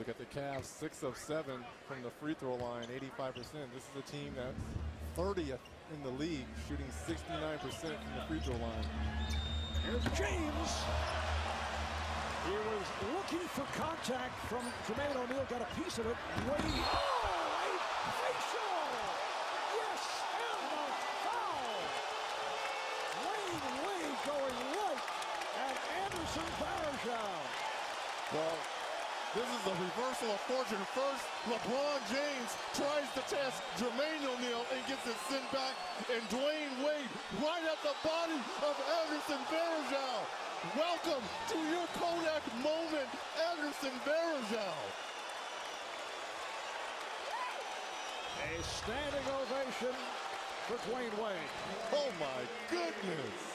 Look at the Cavs, 6 of 7 from the free throw line, 85%. This is a team that's 30th in the league, shooting 69% from the free throw line. Here's James. He was looking for contact from Jermaine O'Neal, got a piece of it. Anderson Varejao. Well, this is a reversal of fortune. First, LeBron James tries to test Jermaine O'Neal and gets it sent back. And Dwyane Wade right at the body of Anderson Varejao. Welcome to your Kodak moment, Anderson Varejao. A standing ovation for Dwyane Wade. Oh my goodness.